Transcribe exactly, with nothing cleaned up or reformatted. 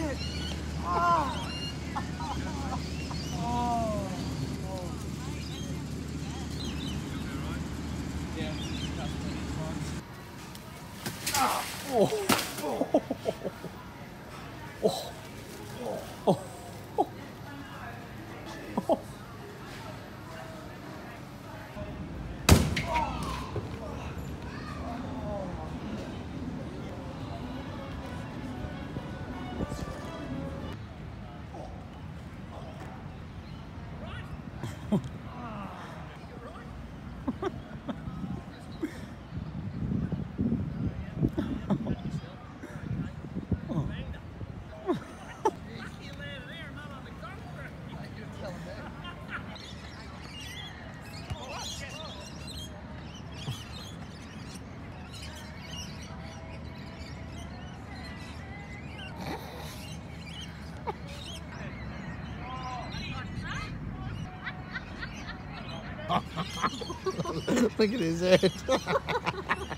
it! Oh. Oh. Oh. Yeah, ah. Oh. Oh. Oh. Oh. Oh. Oh. Look at his head.